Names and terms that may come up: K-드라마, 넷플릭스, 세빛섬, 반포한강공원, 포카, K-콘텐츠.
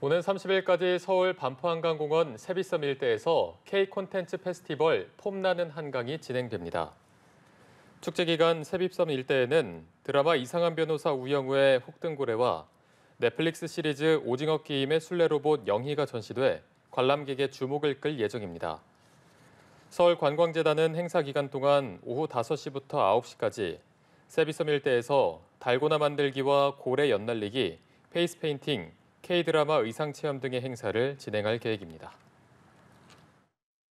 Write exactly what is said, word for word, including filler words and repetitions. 오는 삼십일까지 서울 반포한강공원 세빛섬 일대에서 K-콘텐츠 페스티벌 폼나는 한강이 진행됩니다. 축제 기간 세빛섬 일대에는 드라마 이상한 변호사 우영우의 혹등고래와 넷플릭스 시리즈 오징어 게임의 술래로봇 영희가 전시돼 관람객의 주목을 끌 예정입니다. 서울관광재단은 행사 기간 동안 오후 다섯 시부터 아홉 시까지 세빛섬 일대에서 달고나 만들기와 고래 연날리기, 페이스 페인팅, K드라마 의상 체험 등의 행사를 진행할 계획입니다.